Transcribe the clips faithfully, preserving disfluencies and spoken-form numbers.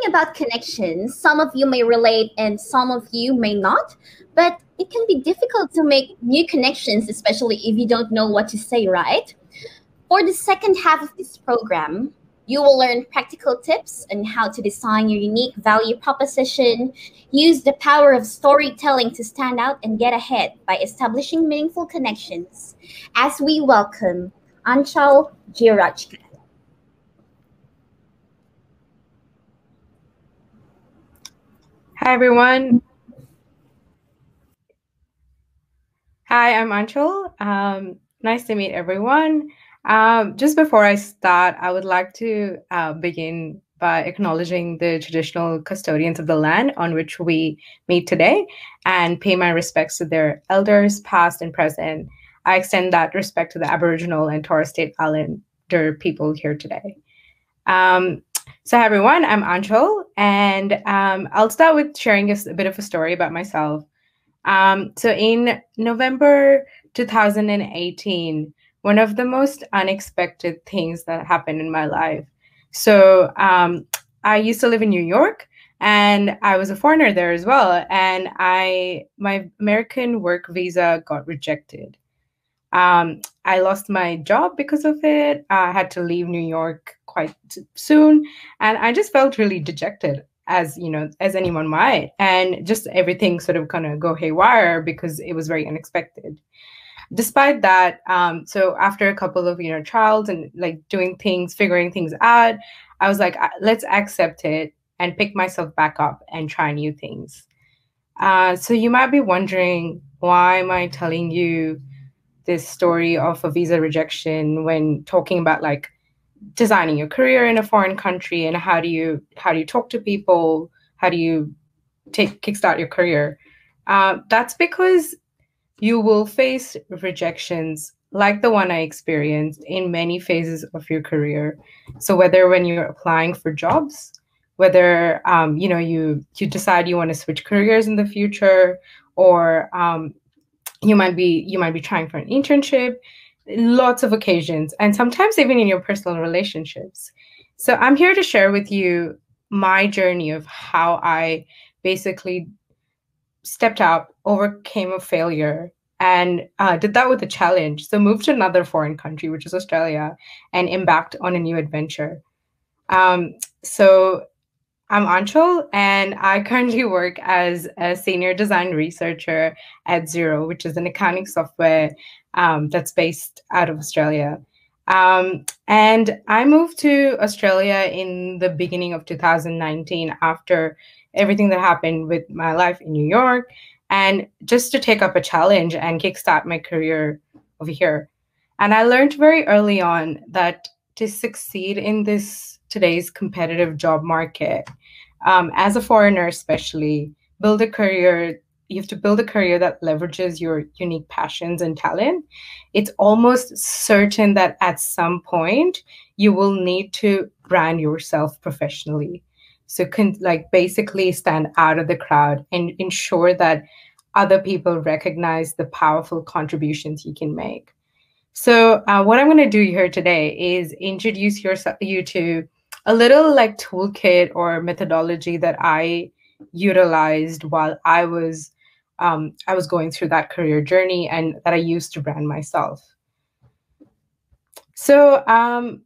talking about connections, some of you may relate and some of you may not, but it can be difficult to make new connections, especially if you don't know what to say, right? For the second half of this program, you will learn practical tips on how to design your unique value proposition, use the power of storytelling to stand out and get ahead by establishing meaningful connections, as we welcome Aanchal Jirajkan. Hi, everyone. Hi, I'm Aanchal. Um, nice to meet everyone. Um, just before I start, I would like to uh, begin by acknowledging the traditional custodians of the land on which we meet today and pay my respects to their elders, past and present. I extend that respect to the Aboriginal and Torres Strait Islander people here today. Um, so hi, everyone, I'm Aanchal, and um, I'll start with sharing a, a bit of a story about myself. Um, so in November two thousand eighteen, one of the most unexpected things that happened in my life. So um, I used to live in New York, and I was a foreigner there as well. And I, my American work visa got rejected. Um, I lost my job because of it. I had to leave New York quite soon. And I just felt really dejected, as you know, as anyone might. And just everything sort of kind of go haywire because it was very unexpected. Despite that, um, so after a couple of, you know, trials and like doing things, figuring things out, I was like, let's accept it and pick myself back up and try new things. Uh, so you might be wondering, why am I telling you this story of a visa rejection when talking about like designing your career in a foreign country, and how do you, how do you talk to people? How do you take kickstart your career? Uh, that's because you will face rejections like the one I experienced in many phases of your career. So whether when you're applying for jobs, whether um, you know you you decide you want to switch careers in the future, or um, you might be you might be trying for an internship, lots of occasions, and sometimes even in your personal relationships. So I'm here to share with you my journey of how I basically stepped up, overcame a failure, and uh, did that with a challenge. So moved to another foreign country, which is Australia, and embarked on a new adventure. Um, so I'm Aanchal, and I currently work as a senior design researcher at Xero, which is an accounting software um, that's based out of Australia. Um, and I moved to Australia in the beginning of two thousand nineteen after everything that happened with my life in New York, and just to take up a challenge and kickstart my career over here. And I learned very early on that to succeed in this today's competitive job market, um, as a foreigner especially, build a career, you have to build a career that leverages your unique passions and talent. It's almost certain that at some point you will need to brand yourself professionally. So can like basically stand out of the crowd and ensure that other people recognize the powerful contributions you can make. So uh, what I'm going to do here today is introduce yourself, you to a little like toolkit or methodology that I utilized while I was um, I was going through that career journey, and that I used to brand myself. So. Um,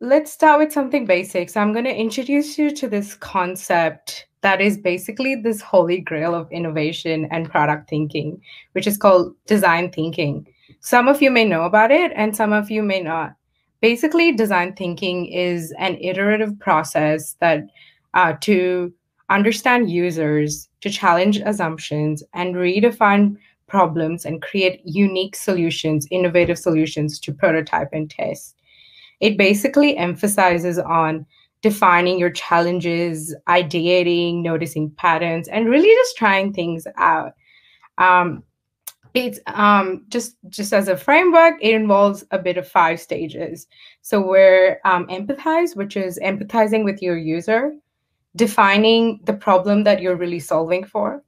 Let's start with something basic. So I'm going to introduce you to this concept that is basically this holy grail of innovation and product thinking, which is called design thinking. Some of you may know about it and some of you may not. Basically, design thinking is an iterative process that uh, to understand users, to challenge assumptions and redefine problems and create unique solutions, innovative solutions to prototype and test. It basically emphasizes on defining your challenges, ideating, noticing patterns, and really just trying things out. Um, it's um, just, just as a framework, it involves a bit of five stages. So we're um, empathize, which is empathizing with your user, defining the problem that you're really solving for,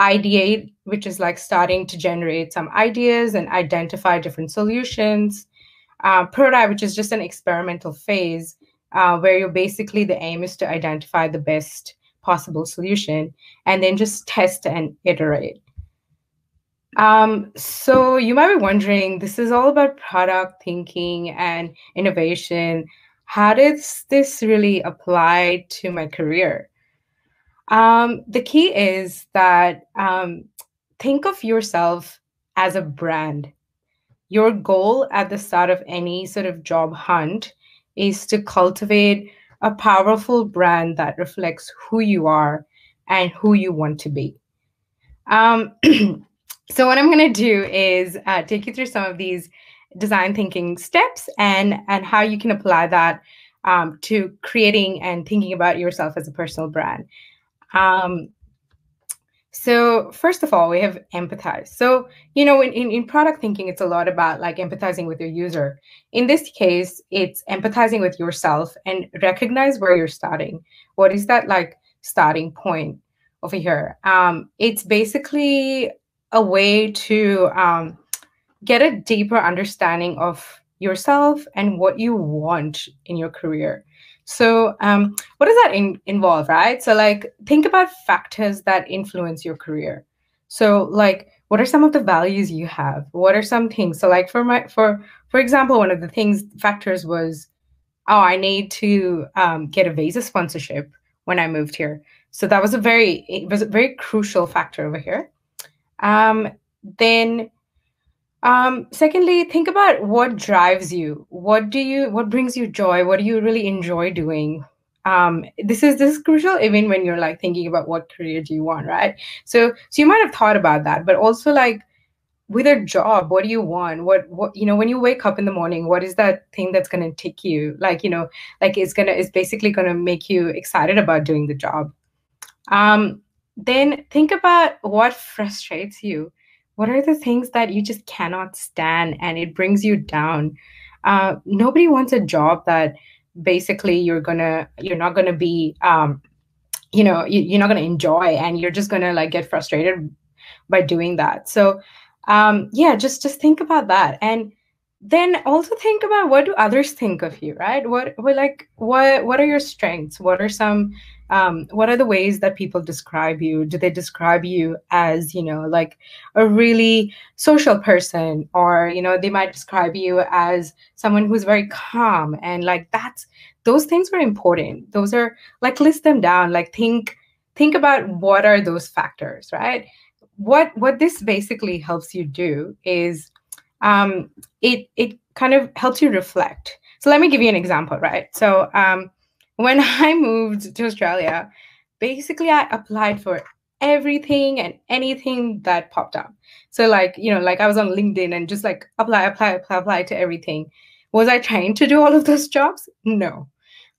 ideate, which is like starting to generate some ideas and identify different solutions, Uh, prototype, which is just an experimental phase uh, where you're basically, the aim is to identify the best possible solution and then just test and iterate. Um, so you might be wondering, this is all about product thinking and innovation. How does this really apply to my career? Um, the key is that um, think of yourself as a brand. Your goal at the start of any sort of job hunt is to cultivate a powerful brand that reflects who you are and who you want to be. Um, so what I'm going to do is uh, take you through some of these design thinking steps and, and how you can apply that um, to creating and thinking about yourself as a personal brand. Um, so first of all, we have empathize. So, you know, in, in, in product thinking, it's a lot about like empathizing with your user. In this case, it's empathizing with yourself and recognize where you're starting. What is that like starting point over here? Um, it's basically a way to um, get a deeper understanding of yourself and what you want in your career. So um, what does that in involve, right? So like, think about factors that influence your career. So like, what are some of the values you have? What are some things? So like for my, for, for example, one of the things, factors was, oh, I need to um, get a visa sponsorship when I moved here. So that was a very, it was a very crucial factor over here. Um, then Um, secondly, think about what drives you. What do you, what brings you joy? What do you really enjoy doing? Um, this is, this is crucial even when you're like thinking about what career do you want, right? So, so you might have thought about that, but also like with a job, what do you want? What, what, you know, when you wake up in the morning, what is that thing that's going to tick you? Like, you know, like it's going to, it's basically going to make you excited about doing the job. Um, then think about what frustrates you. What are the things that you just cannot stand and it brings you down? Uh, nobody wants a job that basically you're gonna, you're not gonna be, um, you know, you, you're not gonna enjoy and you're just gonna like get frustrated by doing that. So um, yeah, just just think about that, and then also think about what do others think of you, right? What what like what what are your strengths? What are some Um, what are the ways that people describe you? Do they describe you as, you know, like a really social person, or, you know, they might describe you as someone who's very calm, and like that's, those things are important. Those are like, list them down, like think, think about what are those factors, right? What, what this basically helps you do is um, it, it kind of helps you reflect. So let me give you an example, right? So, um, when I moved to Australia, basically I applied for everything and anything that popped up. So like, you know, like I was on LinkedIn and just like apply, apply, apply, apply to everything. Was I trying to do all of those jobs? No.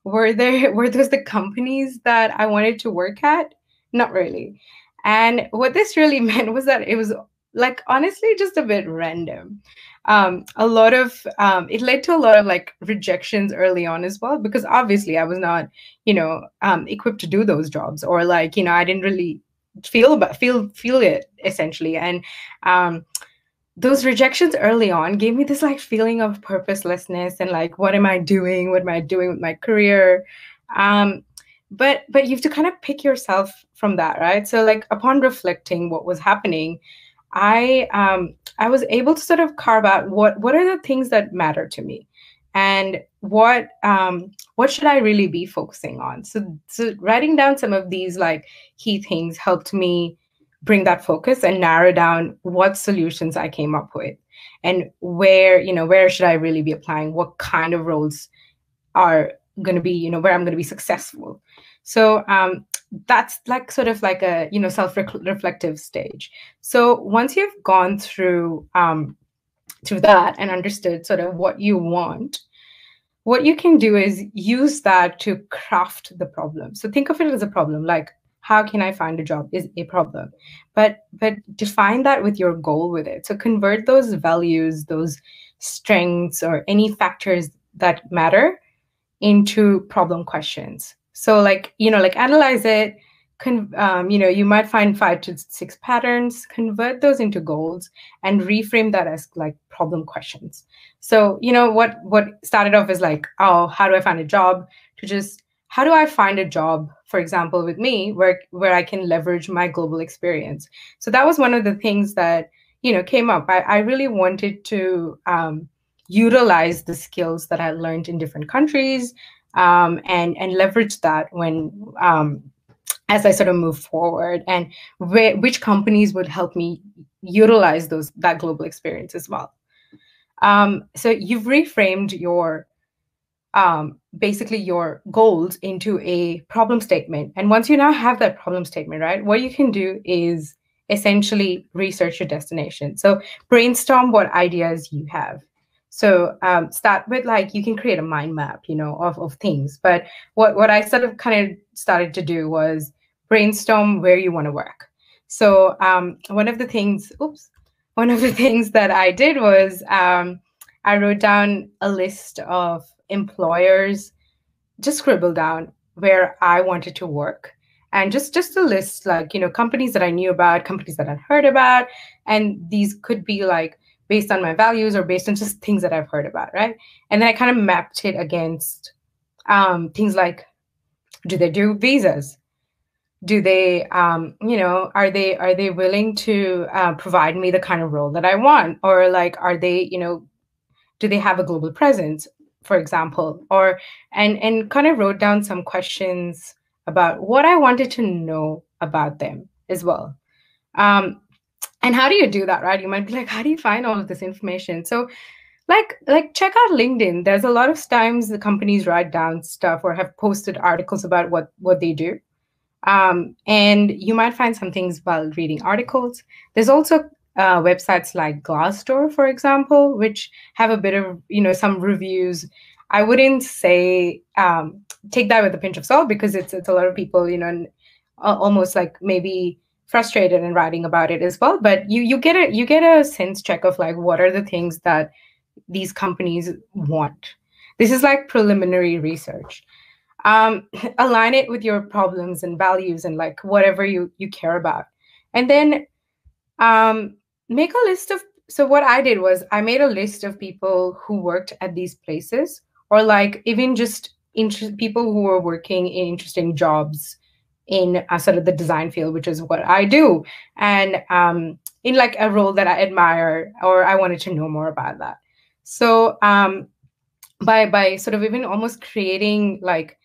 Were there, were those the companies that I wanted to work at? Not really. And what this really meant was that it was like, honestly, just a bit random. Um, a lot of, um, it led to a lot of like rejections early on as well, because obviously I was not, you know, um, equipped to do those jobs, or like, you know, I didn't really feel, about, feel, feel it essentially. And, um, those rejections early on gave me this like feeling of purposelessness and like, what am I doing? What am I doing with my career? Um, but, but you have to kind of pick yourself from that, right? So like upon reflecting what was happening, I, um, I was able to sort of carve out what, what are the things that matter to me, and what, um, what should I really be focusing on? So, so writing down some of these like key things helped me bring that focus and narrow down what solutions I came up with, and where, you know, where should I really be applying? What kind of roles are going to be, you know, where I'm going to be successful. So, um, that's like sort of like a, you know, self-reflective stage. So once you've gone through um, through that and understood sort of what you want, what you can do is use that to craft the problem. So think of it as a problem, like how can I find a job is a problem, but but define that with your goal with it. So convert those values, those strengths, or any factors that matter into problem questions. So like, you know, like analyze it, Con- um, you know, you might find five to six patterns, convert those into goals and reframe that as like problem questions. So, you know, what, what started off as like, oh, how do I find a job, to just, how do I find a job, for example, with me, where, where I can leverage my global experience? So that was one of the things that, you know, came up. I, I really wanted to um, utilize the skills that I learned in different countries um, and, and leverage that when, um, as I sort of move forward, and where, which companies would help me utilize those, that global experience as well. Um, so you've reframed your, um, basically your goals into a problem statement. And once you now have that problem statement, right, what you can do is essentially research your destination. So brainstorm what ideas you have. So um, start with, like, you can create a mind map, you know, of, of things. But what, what I sort of kind of started to do was brainstorm where you want to work. So um, one of the things, oops, one of the things that I did was um, I wrote down a list of employers, just scribbled down where I wanted to work, and just just a list, like, you know, companies that I knew about, companies that I heard about, and these could be like based on my values or based on just things that I've heard about, right? And then I kind of mapped it against um, things like, do they do visas? Do they, um, you know, are they are they willing to uh, provide me the kind of role that I want? Or like, are they, you know, do they have a global presence, for example? Or and and kind of wrote down some questions about what I wanted to know about them as well. Um, and how do you do that, right? You might be like, how do you find all of this information? So, like, like check out LinkedIn. There's a lot of times the companies write down stuff or have posted articles about what what they do. Um, and you might find some things while reading articles. There's also uh, websites like Glassdoor, for example, which have a bit of, you know, some reviews. I wouldn't say um, take that with a pinch of salt, because it's it's a lot of people, you know, almost like maybe frustrated and writing about it as well. But you you get a you get a sense check of like, what are the things that these companies want. This is like preliminary research. Um, align it with your problems and values and like whatever you, you care about. And then um, make a list of, so what I did was I made a list of people who worked at these places, or like even just inter- people who were working in interesting jobs in uh, sort of the design field, which is what I do. And um, in like a role that I admire, or I wanted to know more about that. So um, by, by sort of even almost creating like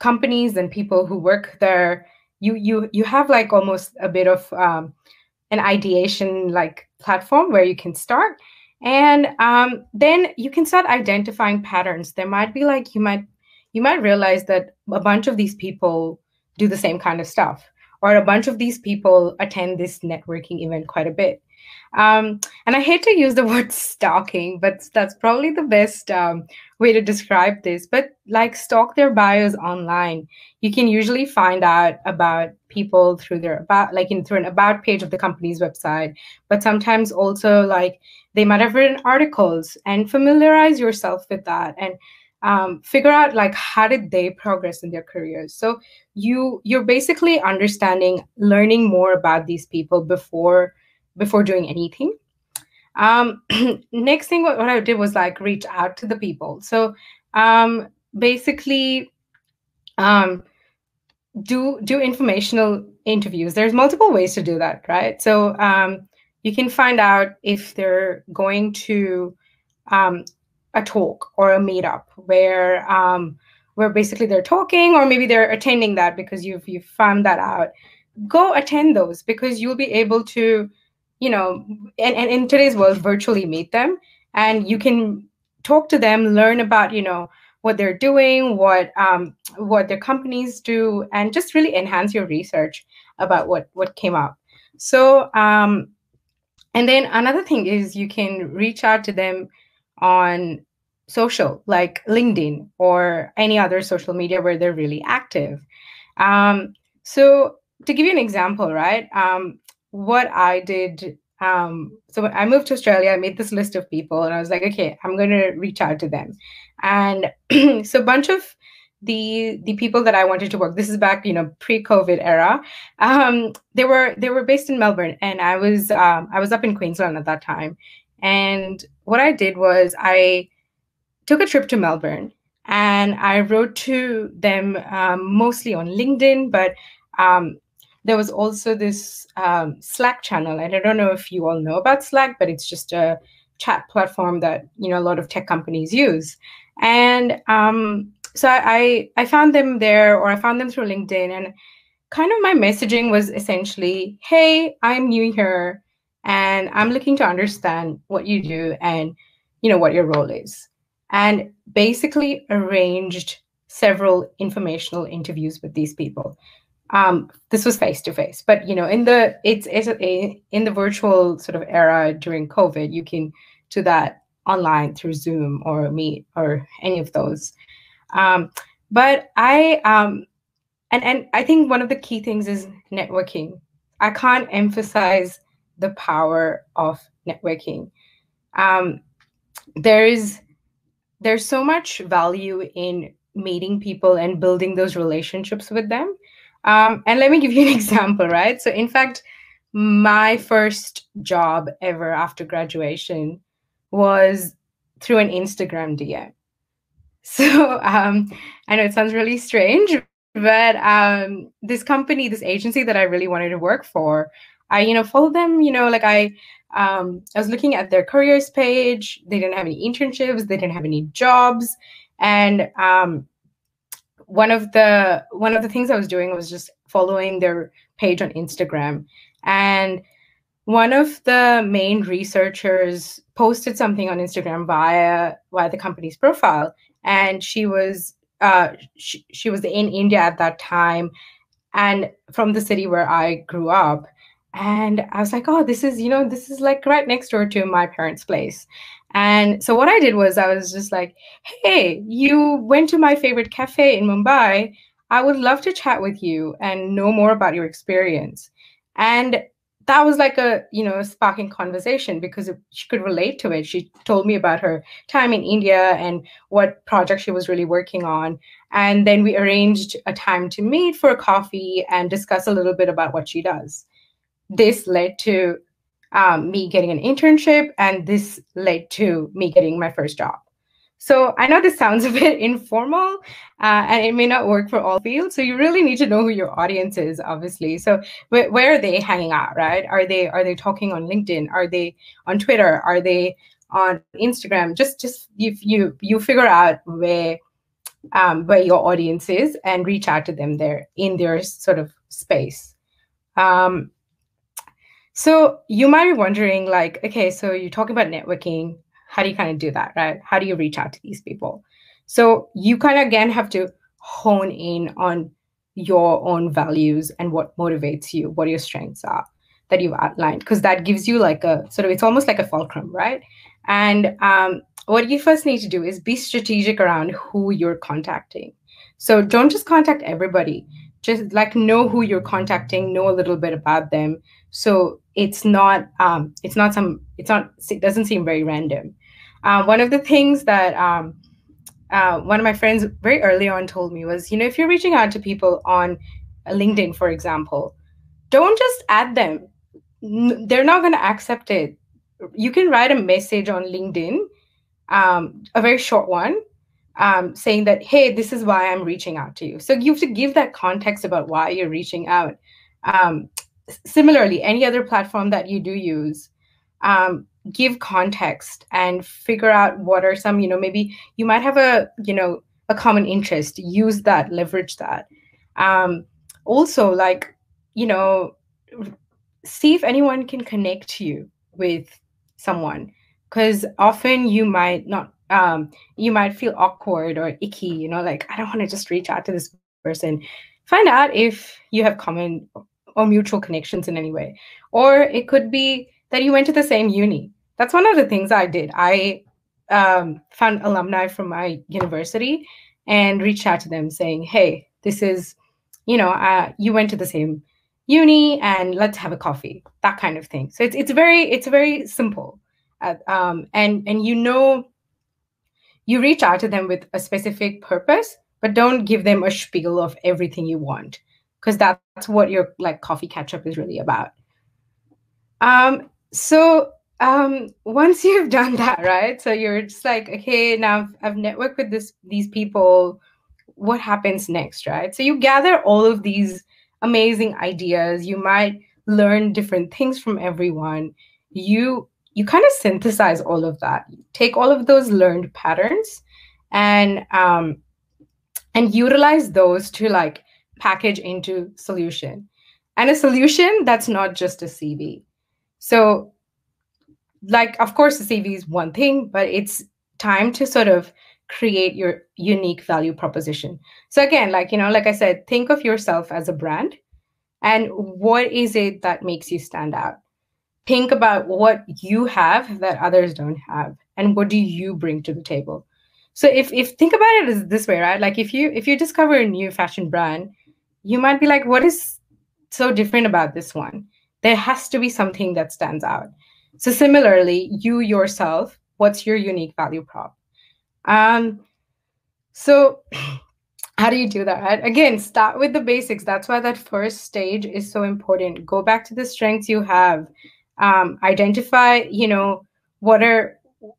companies and people who work there, you you you have like almost a bit of um, an ideation like platform where you can start, and um, then you can start identifying patterns. There might be like you might you might realize that a bunch of these people do the same kind of stuff, or a bunch of these people attend this networking event quite a bit. Um, and I hate to use the word stalking, but that's probably the best um, way to describe this. But like, stalk their bios online. You can usually find out about people through their about, like in through an about page of the company's website. But sometimes also like they might have written articles, and familiarize yourself with that, and um, figure out like, how did they progress in their careers. So you you're basically understanding, learning more about these people before. before doing anything. Um, next thing, what, what I did was like reach out to the people. So um, basically um, do do informational interviews. There's multiple ways to do that, right? So um, you can find out if they're going to um, a talk or a meetup where um, where basically they're talking, or maybe they're attending that because you've you've found that out. Go attend those, because you'll be able to, you know, and, and in today's world, virtually meet them, and you can talk to them, learn about, you know, what they're doing, what um, what their companies do, and just really enhance your research about what, what came up. So, um, and then another thing is you can reach out to them on social, like LinkedIn or any other social media where they're really active. Um, so to give you an example, right? Um, What I did, um, so when I moved to Australia, I made this list of people, and I was like, okay, I'm going to reach out to them. And so a bunch of the the people that I wanted to work. This is back, you know, pre-COVID era. Um, they were they were based in Melbourne, and I was um, I was up in Queensland at that time. And what I did was I took a trip to Melbourne, and I wrote to them um, mostly on LinkedIn, but um, there was also this um, Slack channel. And I don't know if you all know about Slack, but it's just a chat platform that, you know, a lot of tech companies use. And um, so I, I found them there, or I found them through LinkedIn, and kind of my messaging was essentially, hey, I'm new here, and I'm looking to understand what you do and, you know, what your role is. And basically arranged several informational interviews with these people. Um, this was face to face, but you know, in the it's, it's a, in the virtual sort of era during COVID, you can do that online through Zoom or Meet or any of those. Um, but I um, and and I think one of the key things is networking. I can't emphasize the power of networking. Um, there is. There's so much value in meeting people and building those relationships with them. Um, and let me give you an example, right? So in fact, my first job ever after graduation was through an Instagram D M. So um, I know it sounds really strange, but um, this company, this agency that I really wanted to work for, I, you know, followed them, you know, like I, Um, I was looking at their careers page. They didn't have any internships. They didn't have any jobs. And um, one of the one of the things I was doing was just following their page on Instagram. And one of the main researchers posted something on Instagram via via the company's profile. And she was uh, she, she was in India at that time, and from the city where I grew up. And I was like, oh, this is, you know, this is like right next door to my parents' place. And so what I did was I was just like, hey, you went to my favorite cafe in Mumbai. I would love to chat with you and know more about your experience. And that was like a, you know, sparking conversation because she could relate to it. She told me about her time in India and what project she was really working on. And then we arranged a time to meet for a coffee and discuss a little bit about what she does. This led to um, me getting an internship, and this led to me getting my first job. So I know this sounds a bit informal, uh, and it may not work for all fields. So you really need to know who your audience is, obviously. So wh where are they hanging out, right? Are they are they talking on LinkedIn? Are they on Twitter? Are they on Instagram? Just just if you you figure out where um, where your audience is and reach out to them there in their sort of space. Um, So you might be wondering, like, okay, so you're talking about networking. How do you kind of do that, right? How do you reach out to these people? So you kind of, again, have to hone in on your own values and what motivates you, what your strengths are that you've outlined, because that gives you like a sort of, it's almost like a fulcrum, right? And um, what you first need to do is be strategic around who you're contacting. So don't just contact everybody. Just like know who you're contacting, know a little bit about them. So it's not, um, it's not some, it's not, it doesn't seem very random. Uh, one of the things that um, uh, one of my friends very early on told me was, you know, if you're reaching out to people on LinkedIn, for example, don't just add them. They're not going to accept it. You can write a message on LinkedIn, um, a very short one, Um, saying that, hey, this is why I'm reaching out to you. So you have to give that context about why you're reaching out. Um, similarly, any other platform that you do use, um, give context and figure out what are some, you know, maybe you might have a, you know, a common interest, use that, leverage that. Um, also, like, you know, see if anyone can connect you with someone, because often you might not Um, you might feel awkward or icky, you know, like, I don't want to just reach out to this person. Find out if you have common or mutual connections in any way. Or it could be that you went to the same uni. That's one of the things I did. I um, found alumni from my university and reached out to them saying, hey, this is, you know, uh, you went to the same uni and let's have a coffee, that kind of thing. So it's, it's very, it's very simple. Uh, um, and, and, you know, you reach out to them with a specific purpose, but don't give them a spiel of everything you want, because that's what your like coffee catch-up is really about. Um, so um, once you've done that, right? So you're just like, okay, now I've, I've networked with this these people. What happens next, right? So you gather all of these amazing ideas. You might learn different things from everyone. You you kind of synthesize all of that. Take all of those learned patterns and um, and utilize those to like package into solution. And a solution that's not just a C V. So like, of course, the C V is one thing, but it's time to sort of create your unique value proposition. So again, like, you know, like I said, think of yourself as a brand and what is it that makes you stand out? Think about what you have that others don't have and what do you bring to the table? So if, if think about it this way, right? Like if you, if you discover a new fashion brand, you might be like, what is so different about this one? There has to be something that stands out. So similarly, you yourself, what's your unique value prop? Um, so how do you do that, right? Again, start with the basics. That's why that first stage is so important. Go back to the strengths you have, um, identify, you know, what are,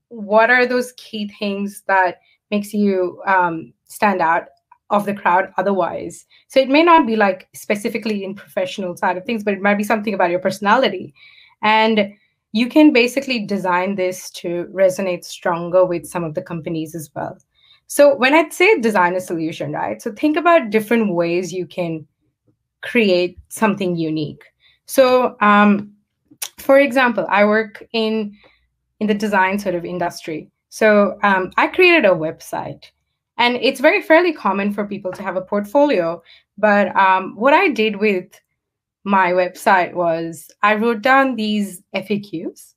what are those key things that makes you, um, stand out of the crowd otherwise. So it may not be like specifically in professional side of things, but it might be something about your personality. And you can basically design this to resonate stronger with some of the companies as well. So when I say design a solution, right? So think about different ways you can create something unique. So um, for example, I work in, in the design sort of industry. So um, I created a website. And it's very fairly common for people to have a portfolio. But um, what I did with my website was I wrote down these F A Qs.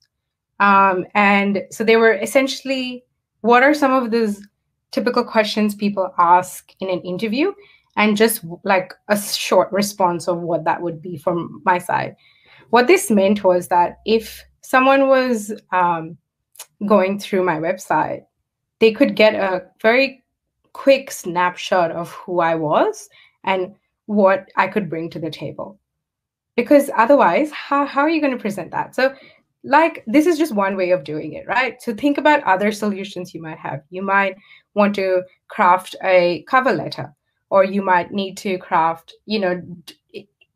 Um, and so they were essentially, what are some of those typical questions people ask in an interview? And just like a short response of what that would be from my side. What this meant was that if someone was um, going through my website, they could get a very quick snapshot of who I was and what I could bring to the table. Because otherwise, how, how are you going to present that? So like, this is just one way of doing it, right? So think about other solutions you might have. You might want to craft a cover letter, or you might need to craft, you know,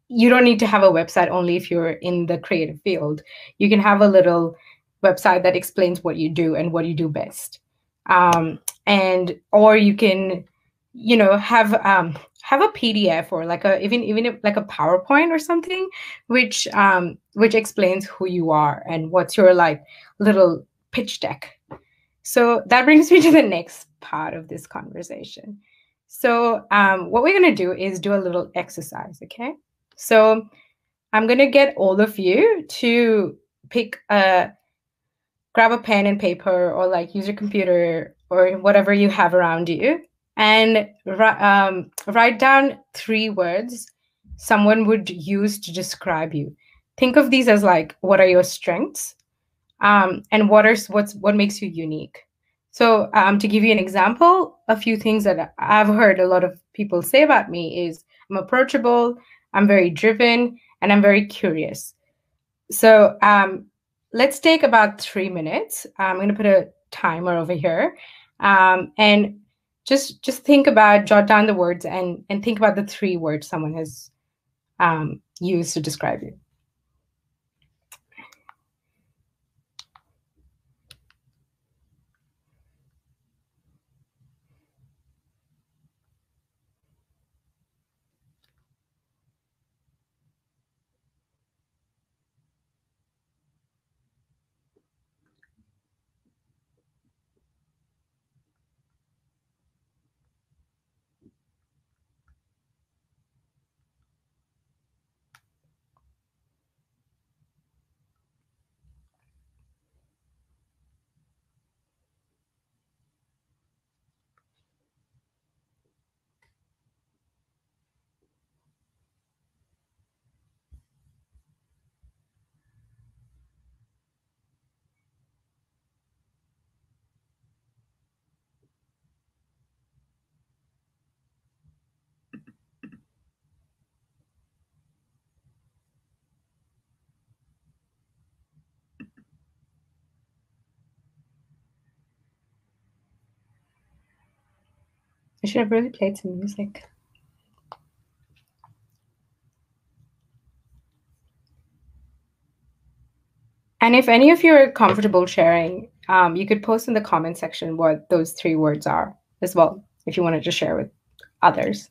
you don't need to have a website only if you're in the creative field. You can have a little website that explains what you do and what you do best. Um, and, or you can, you know, have, um, have a P D F or like a, even, even if like a PowerPoint or something, which, um, which explains who you are and what's your like little pitch deck. So that brings me to the next part of this conversation. So, um, what we're going to do is do a little exercise. Okay. So I'm going to get all of you to pick a, grab a pen and paper, or like use your computer or whatever you have around you, and um, write down three words someone would use to describe you. Think of these as like, what are your strengths? Um, and what are, what's, what makes you unique? So um, to give you an example, a few things that I've heard a lot of people say about me is I'm approachable, I'm very driven, and I'm very curious. So um, let's take about three minutes. I'm gonna put a timer over here, um, and just just think about, jot down the words and and think about the three words someone has um, used to describe you. I should have really played some music. And if any of you are comfortable sharing, um, you could post in the comment section what those three words are as well, if you wanted to share with others.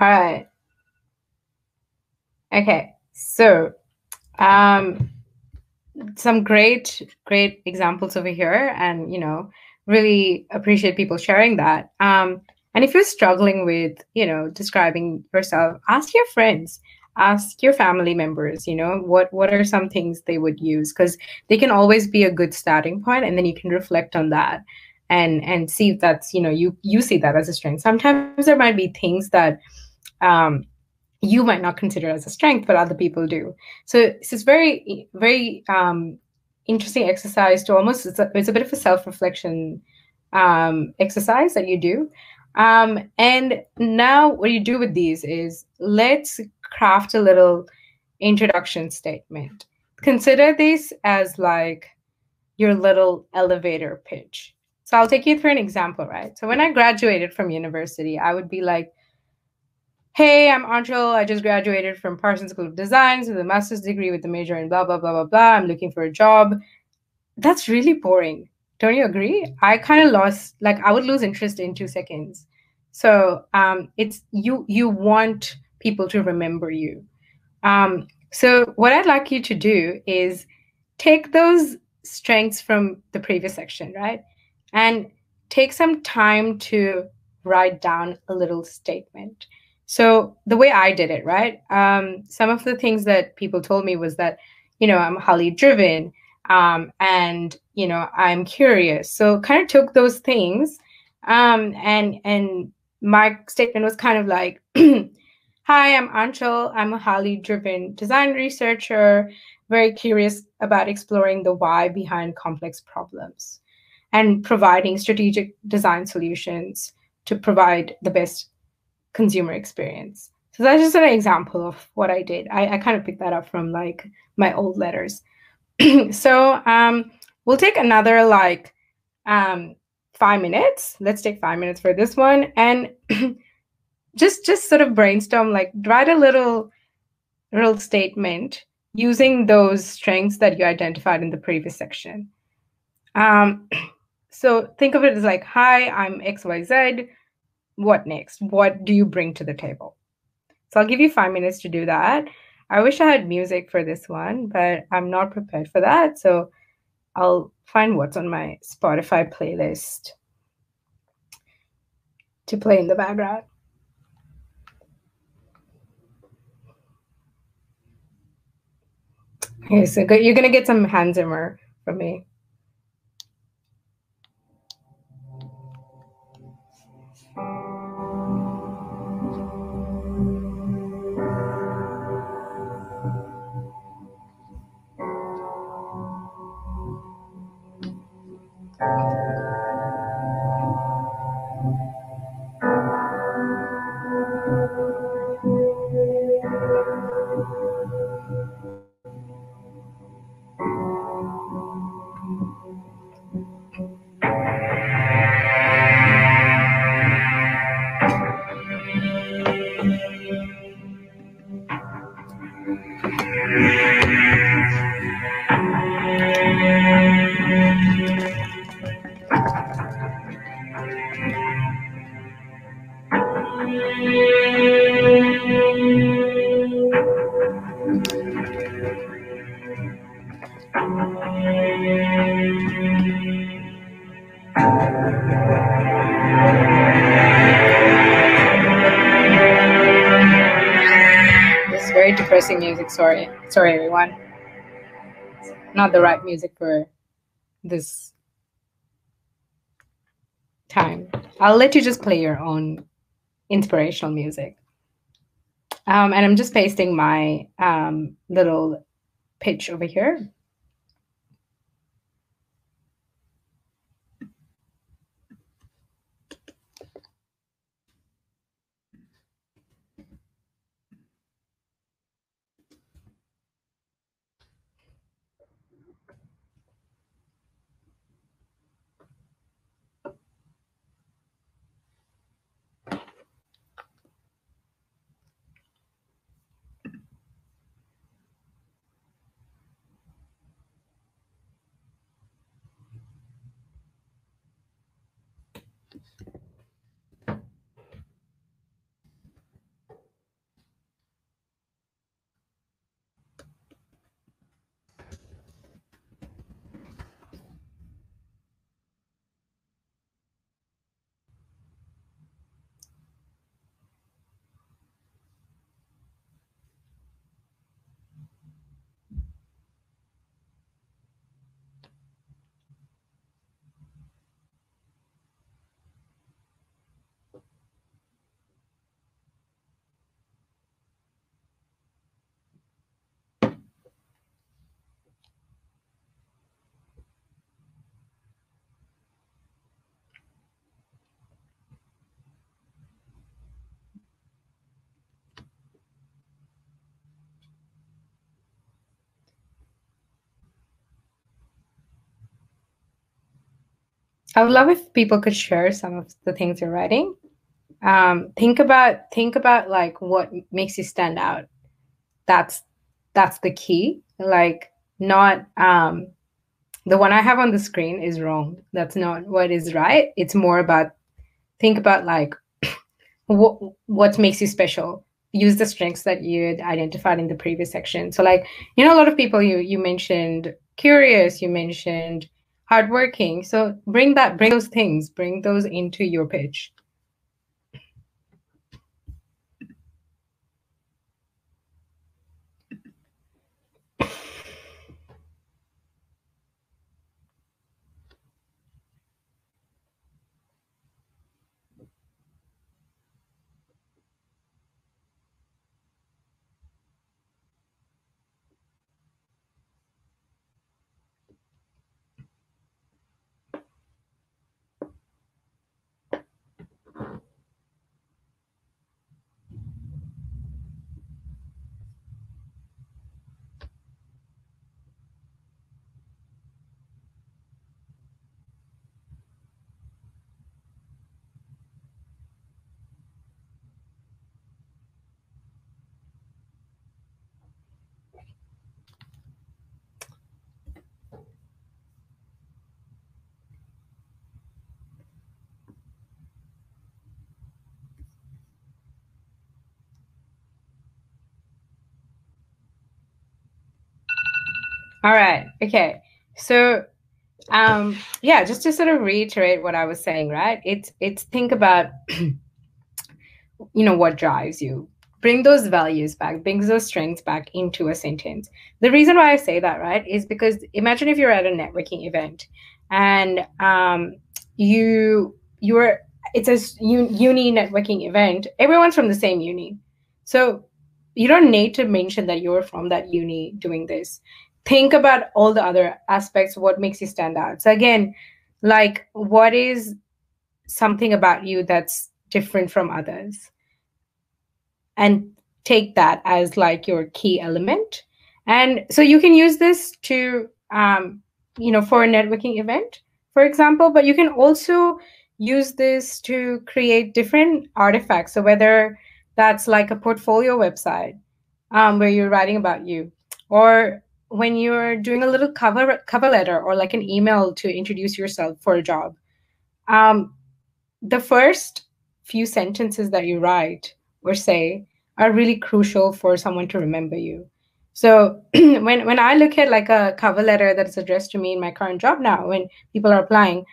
All right. Okay, so um, some great, great examples over here, and you know, really appreciate people sharing that. Um, and if you're struggling with, you know, describing yourself, ask your friends, ask your family members. You know, what what are some things they would use, because they can always be a good starting point, and then you can reflect on that and and see if that's, you know, you you see that as a strength. Sometimes there might be things that Um, you might not consider as a strength, but other people do. So this is very, very um, interesting exercise to almost, it's a, it's a bit of a self-reflection um, exercise that you do. Um, and now what you do with these is, let's craft a little introduction statement. Consider this as like your little elevator pitch. So I'll take you through an example, right? So when I graduated from university, I would be like, "Hey, I'm Aanchal. I just graduated from Parsons School of Design with a master's degree with a major in blah, blah, blah, blah, blah. I'm looking for a job." That's really boring. Don't you agree? I kind of lost, like I would lose interest in two seconds. So um, it's you, you want people to remember you. Um, so what I'd like you to do is take those strengths from the previous section, right? And take some time to write down a little statement. So the way I did it, right? Um, some of the things that people told me was that, you know, I'm highly driven um, and, you know, I'm curious. So kind of took those things um, and and my statement was kind of like, "Hi, I'm Aanchal. I'm a highly driven design researcher, very curious about exploring the why behind complex problems and providing strategic design solutions to provide the best consumer experience." So that's just an example of what I did. I, I kind of picked that up from like my old letters. So um, we'll take another like um, five minutes. Let's take five minutes for this one. And just just sort of brainstorm, like write a little, little statement using those strengths that you identified in the previous section. Um, so think of it as like, "Hi, I'm X Y Z. what next? What do you bring to the table? So I'll give you five minutes to do that. I wish I had music for this one, but I'm not prepared for that. So I'll find what's on my Spotify playlist to play in the background. Okay, so you're going to get some Hans Zimmer from me. Music, sorry, sorry everyone. It's not the right music for this time. I'll let you just play your own inspirational music. Um, and I'm just pasting my um, little pitch over here. I would love if people could share some of the things you're writing. Um, think about think about like what makes you stand out. That's that's the key. Like not um, the one I have on the screen is wrong. That's not what is right. It's more about think about like what what makes you special. Use the strengths that you identified in the previous section. So like you know a lot of people you you mentioned curious. You mentioned hardworking. So bring that, bring those things, bring those into your pitch. All right. Okay. So, um, yeah, just to sort of reiterate what I was saying, right? It's, it's think about, you know, what drives you. Bring those values back, brings those strengths back into a sentence. The reason why I say that, right, is because imagine if you're at a networking event and um, you you're it's a uni networking event. Everyone's from the same uni, so you don't need to mention that you're from that uni doing this. Think about all the other aspects. What makes you stand out? So again, like, what is something about you that's different from others? And take that as like your key element. And so you can use this to, um, you know, for a networking event, for example, but you can also use this to create different artifacts. So whether that's like a portfolio website um, where you're writing about you, or when you're doing a little cover, cover letter or like an email to introduce yourself for a job, um, the first few sentences that you write or say are really crucial for someone to remember you. So when, when I look at like a cover letter that's addressed to me in my current job now, when people are applying,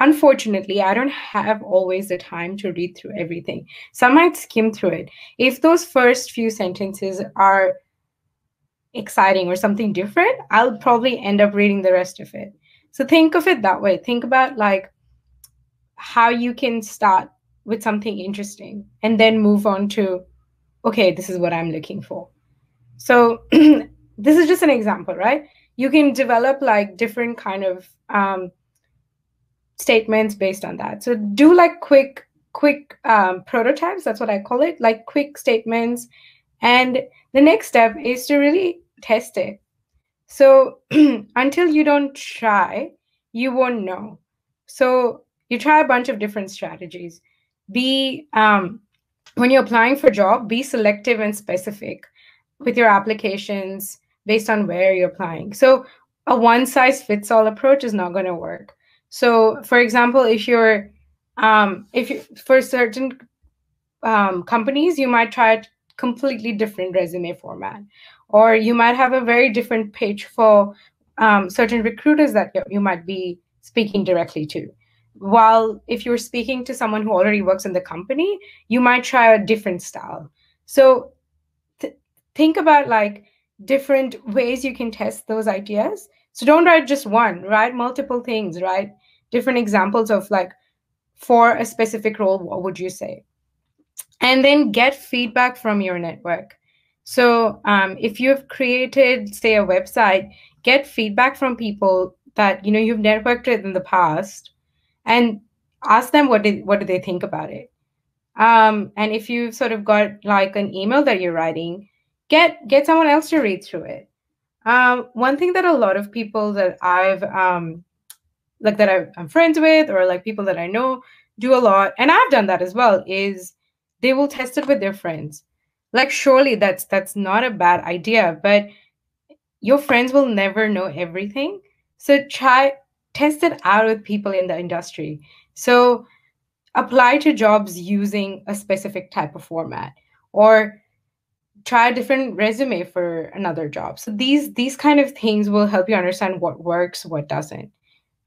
unfortunately, I don't have always the time to read through everything. So I might skim through it. If those first few sentences are exciting or something different, I'll probably end up reading the rest of it. So think of it that way. Think about like how you can start with something interesting and then move on to, okay, this is what I'm looking for. So this is just an example, right? You can develop like different kind of um, statements based on that. So do like quick, quick um, prototypes. That's what I call it, like quick statements. And the next step is to really test it. So until you don't try, you won't know. So you try a bunch of different strategies. Be, um, when you're applying for a job, be selective and specific with your applications based on where you're applying. So a one-size-fits-all approach is not going to work. So, for example, if you're, um, if you, for certain um, companies, you might try a completely different resume format, or you might have a very different page for um, certain recruiters that you might be speaking directly to. While if you're speaking to someone who already works in the company, you might try a different style. So th- think about like different ways you can test those ideas. So don't write just one, write multiple things, write different examples of like, for a specific role, what would you say? And then get feedback from your network. So um, if you've created, say, a website, get feedback from people that, you know, you've networked with in the past, and ask them what did, what do they think about it. Um, and if you've sort of got like an email that you're writing, get get someone else to read through it. Um, one thing that a lot of people that I've um, like that I've, I'm friends with, or like people that I know do a lot, and I've done that as well, is they will test it with their friends. Like, surely that's that's not a bad idea, but your friends will never know everything. So try. Test it out with people in the industry. So apply to jobs using a specific type of format, or try a different resume for another job. So these these kind of things will help you understand what works, what doesn't.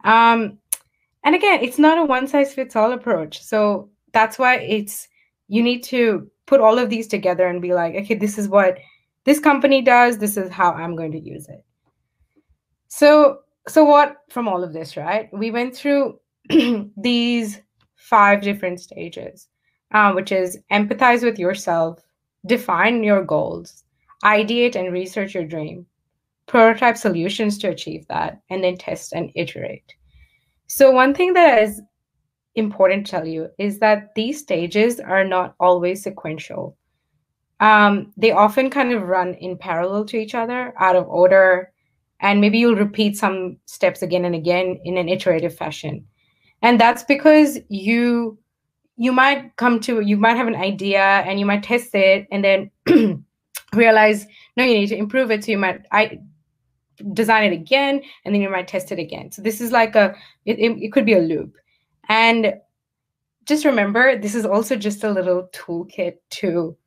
Um, and again, it's not a one-size-fits-all approach. So that's why it's you need to put all of these together and be like, okay, this is what this company does. This is how I'm going to use it. So. So what from all of this, right? We went through these five different stages, uh, which is empathize with yourself, define your goals, ideate and research your dream, prototype solutions to achieve that, and then test and iterate. So one thing that is important to tell you is that these stages are not always sequential. Um, they often kind of run in parallel to each other, out of order, and maybe you'll repeat some steps again and again in an iterative fashion. And that's because you you might come to, you might have an idea and you might test it and then realize, no, you need to improve it. So you might I design it again, and then you might test it again. So this is like a, it, it, it could be a loop. And just remember, this is also just a little toolkit to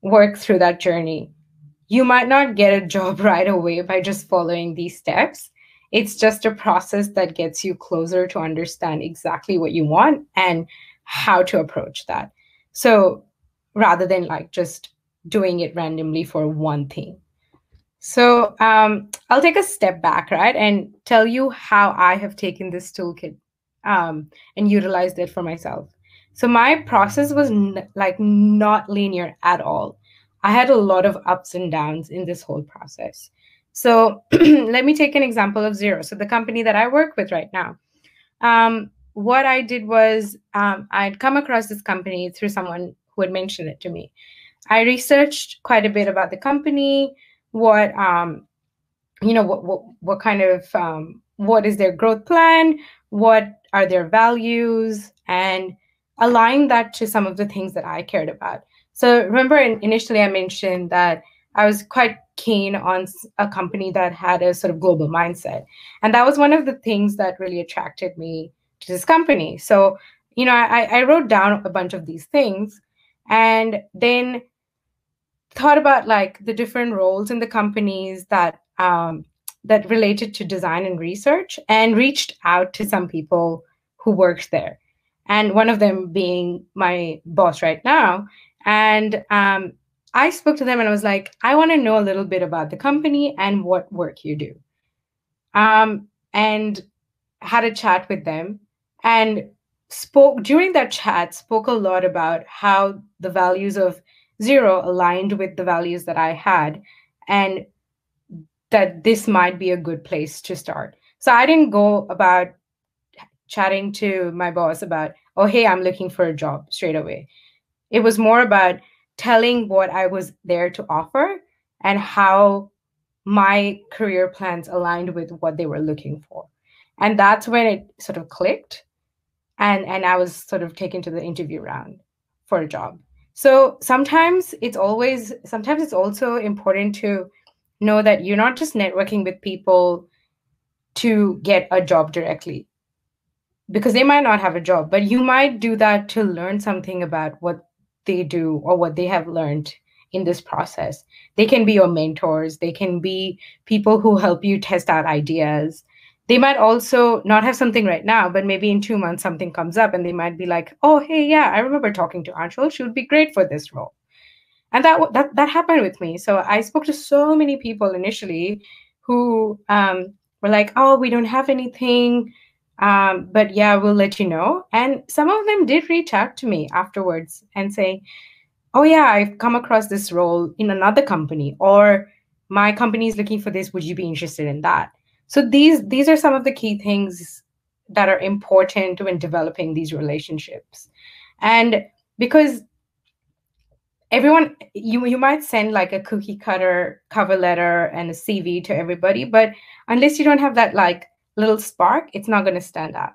work through that journey. you might not get a job right away by just following these steps. It's just a process that gets you closer to understand exactly what you want and how to approach that. So rather than like just doing it randomly for one thing. So um, I'll take a step back, right, and tell you how I have taken this toolkit um, and utilized it for myself. So my process was n- like not linear at all. I had a lot of ups and downs in this whole process. So let me take an example of Xero. So the company that I work with right now, um, what I did was um, I'd come across this company through someone who had mentioned it to me. I researched quite a bit about the company, what, um, you know, what, what, what kind of, um, what is their growth plan? What are their values? And align that to some of the things that I cared about. So remember, in, initially I mentioned that I was quite keen on a company that had a sort of global mindset. And that was one of the things that really attracted me to this company. So, you know, I, I wrote down a bunch of these things and then thought about like the different roles in the companies that um, that related to design and research, and reached out to some people who worked there. And one of them being my boss right now. And um, I spoke to them and I was like, I want to know a little bit about the company and what work you do. Um, and had a chat with them, and spoke during that chat, spoke a lot about how the values of Xero aligned with the values that I had, and that this might be a good place to start. So I didn't go about chatting to my boss about, oh, hey, I'm looking for a job straight away. It was more about telling what I was there to offer and how my career plans aligned with what they were looking for. And that's when it sort of clicked. And, and I was sort of taken to the interview round for a job. So sometimes it's always, sometimes it's also important to know that you're not just networking with people to get a job directly, because they might not have a job, but you might do that to learn something about what they do or what they have learned in this process. They can be your mentors. They can be people who help you test out ideas. They might also not have something right now, but maybe in two months something comes up and they might be like, oh, hey, yeah, I remember talking to Aanchal. She would be great for this role. And that, that, that happened with me. So I spoke to so many people initially who um, were like, oh, we don't have anything. Um, but yeah, we'll let you know. And some of them did reach out to me afterwards and say, oh yeah, I've come across this role in another company, or my company is looking for this. Would you be interested in that? So these, these are some of the key things that are important when developing these relationships. And because everyone, you, you might send like a cookie cutter cover letter and a C V to everybody, but unless you don't have that like little spark, it's not going to stand out.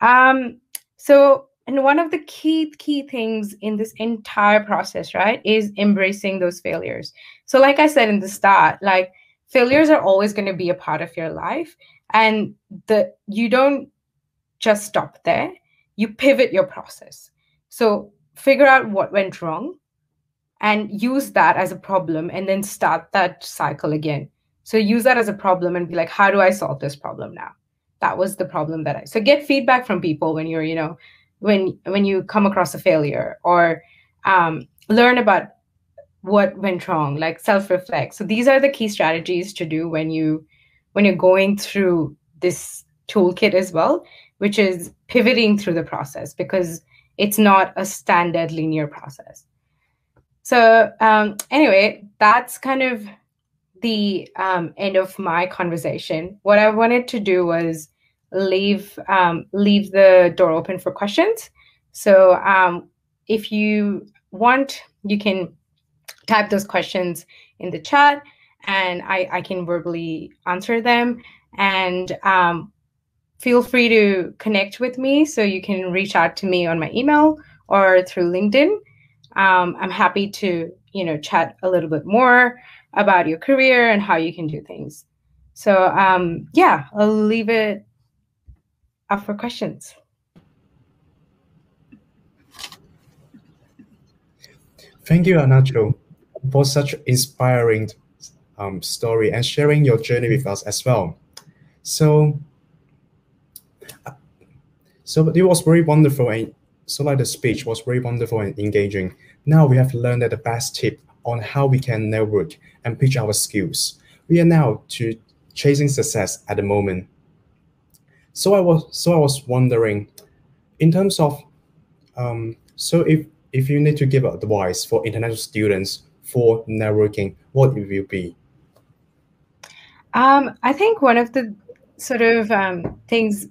Um, so, and one of the key, key things in this entire process, right, is embracing those failures. So like I said in the start, like failures are always going to be a part of your life. And the you don't just stop there, you pivot your process. So figure out what went wrong and use that as a problem, and then start that cycle again. So use that as a problem and be like, how do I solve this problem now? That was the problem that I, so get feedback from people when you're, you know, when, when you come across a failure, or um, learn about what went wrong, like self-reflect. So these are the key strategies to do when you, when you're going through this toolkit as well, which is pivoting through the process, because it's not a standard linear process. So um, anyway, that's kind of the um, end of my conversation. What I wanted to do was leave um, leave the door open for questions. So um, if you want, you can type those questions in the chat, and I, I can verbally answer them. And um, feel free to connect with me. So you can reach out to me on my email or through LinkedIn. Um, I'm happy to, you know, chat a little bit more about your career and how you can do things. So um, yeah, I'll leave it up for questions. Thank you, Aanchal, post such inspiring um, story and sharing your journey with us as well. So, so it was very wonderful, and so like the speech was very wonderful and engaging. Now we have learned that the best tip on how we can network and pitch our skills. We are now to chasing success at the moment. So I was so I was wondering, in terms of, um, so if if you need to give advice for international students for networking, what it will be? Um, I think one of the sort of um, things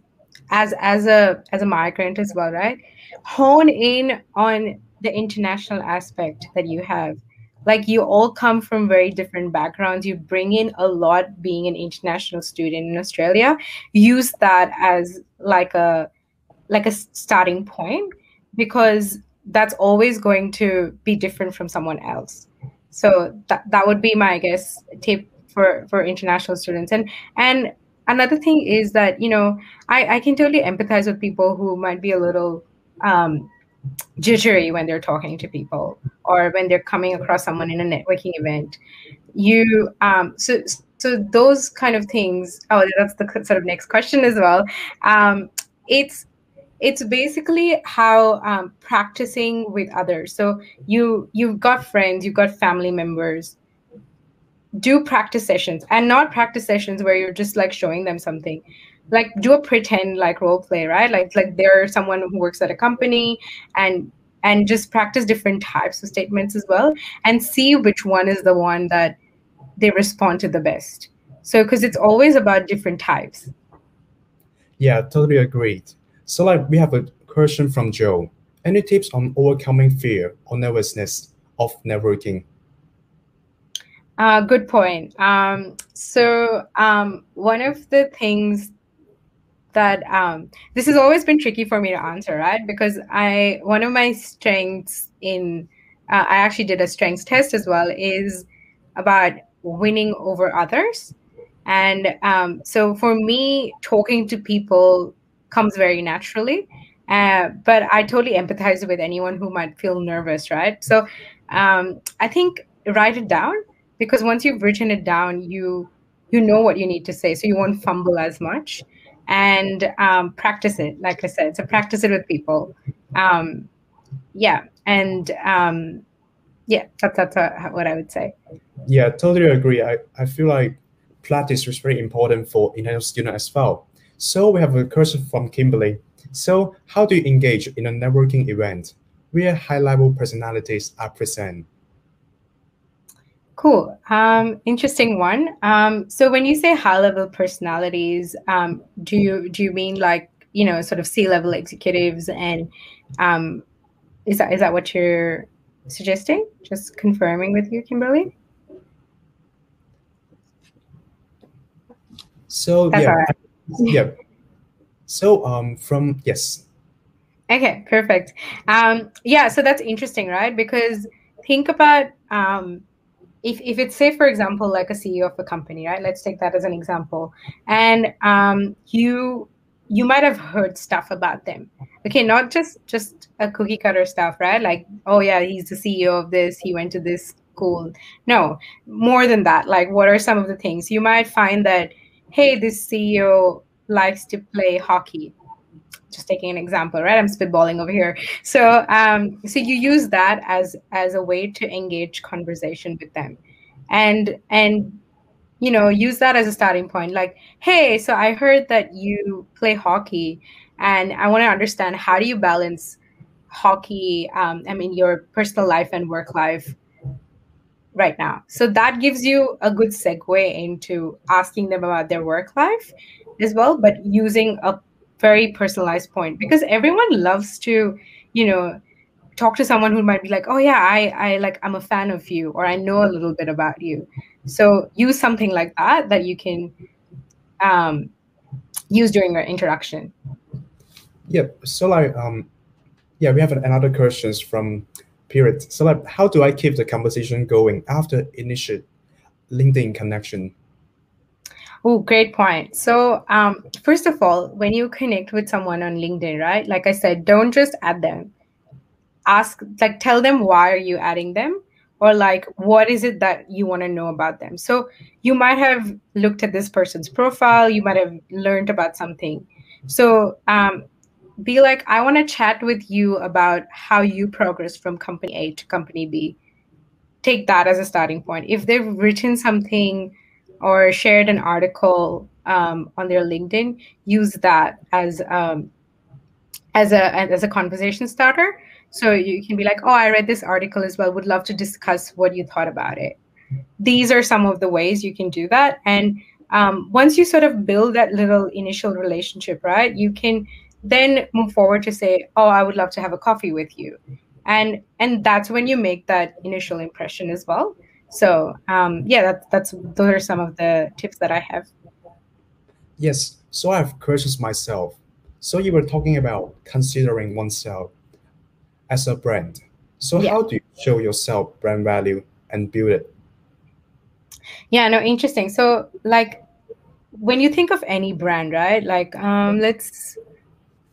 as as a as a migrant as well, right? Hone in on the international aspect that you have. Like, you all come from very different backgrounds. You bring in a lot being an international student in Australia. Use that as like a like a starting point, because that's always going to be different from someone else. So that, that would be my, I guess, tip for, for international students. And and another thing is that, you know, I, I can totally empathize with people who might be a little um, jittery when they're talking to people, or when they're coming across someone in a networking event. You um, so so those kind of things. Oh, that's the sort of next question as well. Um, it's it's basically how um, practicing with others. So you you've got friends, you've got family members. Do practice sessions, and not practice sessions where you're just like showing them something. Like, do a pretend like role play, right? Like like they're someone who works at a company, and and just practice different types of statements as well, and see which one is the one that they respond to the best. So, because it's always about different types. Yeah, totally agreed. So like, we have a question from Joe. Any tips on overcoming fear or nervousness of networking? Uh, good point. Um, so um, one of the things that um, this has always been tricky for me to answer, right? Because I, one of my strengths in, uh, I actually did a strengths test as well, is about winning over others. And um, so for me, talking to people comes very naturally, uh, but I totally empathize with anyone who might feel nervous, right? So um, I think write it down, because once you've written it down, you, you know what you need to say, so you won't fumble as much. And um, practice it, like I said. So practice it with people. Um, yeah, and um, yeah, that's, that's a, what I would say. Yeah, totally agree. I, I feel like practice is very important for international students as well. So we have a question from Kimberly. So how do you engage in a networking event where high-level personalities are present? Cool. Um, interesting one. Um, so when you say high-level personalities, um, do you do you mean like, you know, sort of C-level executives? And um, is that is that what you're suggesting? Just confirming with you, Kimberly. So That's yeah, right. yeah. So um, from yes. Okay, perfect. Um, yeah. So that's interesting, right? Because think about. Um, If, if it's, say, for example, like a C E O of a company, right? Let's take that as an example. And um, you you might have heard stuff about them. Okay, not just, just a cookie cutter stuff, right? Like, oh, yeah, he's the C E O of this. He went to this school. No, more than that. Like, what are some of the things? You might find that, hey, this C E O likes to play hockey. Just taking an example, right? I'm spitballing over here. So, um, so you use that as as a way to engage conversation with them, and and you know, use that as a starting point. Like, hey, so I heard that you play hockey, and I want to understand, how do you balance hockey? Um, I mean, your personal life and work life right now. So that gives you a good segue into asking them about their work life as well, but using a very personalized point, because everyone loves to, you know, talk to someone who might be like, oh yeah, I, I like, I'm a fan of you, or I know a little bit about you. So use something like that, that you can um, use during your interaction. Yeah. So like, um, yeah, we have another questions from Pirit. So like, how do I keep the conversation going after initial LinkedIn connection? Oh, great point. So um, first of all, when you connect with someone on LinkedIn, right? Like I said, don't just add them. Ask, like, tell them why are you adding them, or like, what is it that you want to know about them? So you might have looked at this person's profile, you might have learned about something. So um, be like, I want to chat with you about how you progress from company A to company B. Take that as a starting point. If they've written something or shared an article um, on their LinkedIn, use that as um, as a as a conversation starter. So you can be like, oh, I read this article as well. Would love to discuss what you thought about it. These are some of the ways you can do that. And um, once you sort of build that little initial relationship, right, you can then move forward to say, oh, I would love to have a coffee with you. And and that's when you make that initial impression as well. So um, yeah, that's, that's those are some of the tips that I have. Yes, so I have questions myself. So you were talking about considering oneself as a brand. So yeah. How do you show yourself brand value and build it? Yeah, no, interesting. So like when you think of any brand, right? Like um, let's,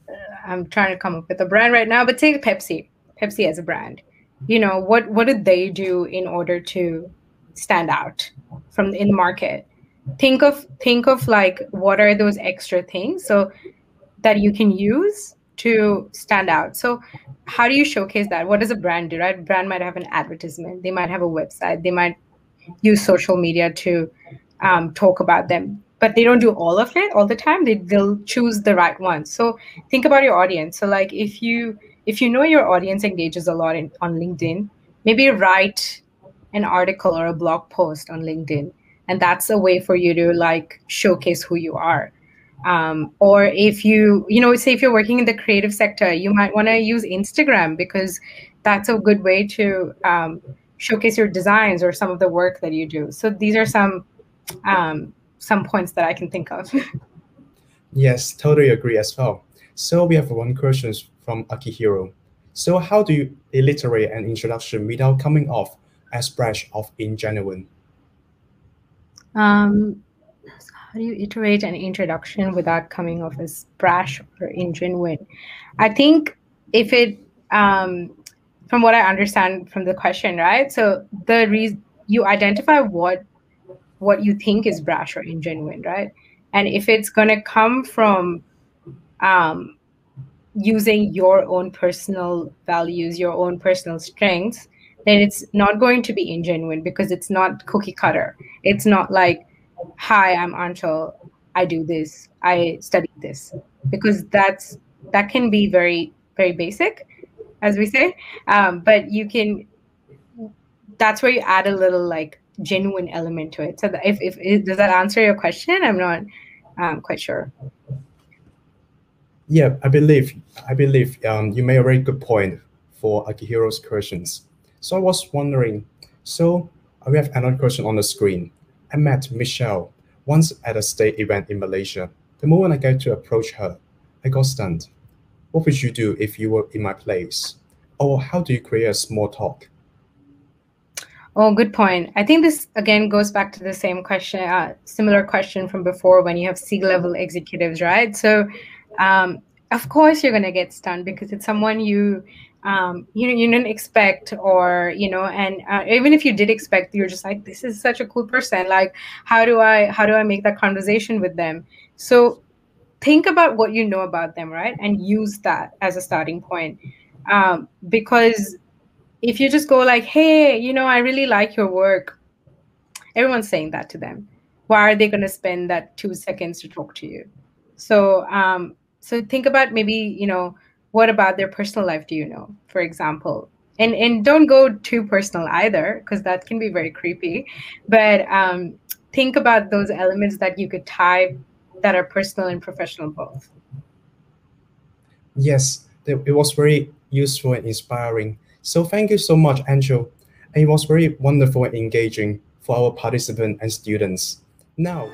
uh, I'm trying to come up with a brand right now, but take Pepsi, Pepsi as a brand. You know, what, what did they do in order to stand out from in the market? Think of, think of like, what are those extra things? So that you can use to stand out. So how do you showcase that? What does a brand do, right? Brand might have an advertisement. They might have a website. They might use social media to um, talk about them, but they don't do all of it all the time. They, they'll choose the right one. So think about your audience. So like if you, if you know your audience engages a lot in, on LinkedIn, maybe write an article or a blog post on LinkedIn. And that's a way for you to like showcase who you are. Um, or if you, you know, say if you're working in the creative sector, you might want to use Instagram because that's a good way to um, showcase your designs or some of the work that you do. So these are some um, some points that I can think of. Yes, totally agree as well. So we have one question from Akihiro. So how do you alliterate an introduction without coming off as brash or ingenuine? Um. How do you iterate an introduction without coming off as brash or ingenuine? I think if it, um, from what I understand from the question, right? So the reason you identify what what you think is brash or ingenuine, right? And if it's gonna come from um, using your own personal values, your own personal strengths, then it's not going to be ingenuine because it's not cookie cutter. It's not like, hi, I'm Aanchal, I do this, I studied this, because that's that can be very, very basic, as we say. Um, but you can, that's where you add a little like genuine element to it. So that if, if, if does that answer your question? I'm not um, quite sure. Yeah, I believe I believe um, you made a very good point for Akihiro's questions. So I was wondering, so we have another question on the screen. I met Michelle once at a state event in Malaysia. The moment I got to approach her, I got stunned. What would you do if you were in my place? Or how do you create a small talk? Oh, good point. I think this, again, goes back to the same question, uh, similar question from before when you have C-level executives, right? So, um, of course, you're going to get stunned because it's someone you Um, you know, you didn't expect, or, you know, and uh, even if you did expect, you're just like, this is such a cool person. Like, how do I, how do I make that conversation with them? So think about what you know about them, right? And use that as a starting point. Um, because if you just go like, hey, you know, I really like your work. Everyone's saying that to them. Why are they going to spend that two seconds to talk to you? So, um, so think about maybe, you know, what about their personal life do you know, for example? And and don't go too personal either, because that can be very creepy. But um, think about those elements that you could tie that are personal and professional both. Yes, it was very useful and inspiring. So thank you so much, Aanchal. And it was very wonderful and engaging for our participants and students. Now.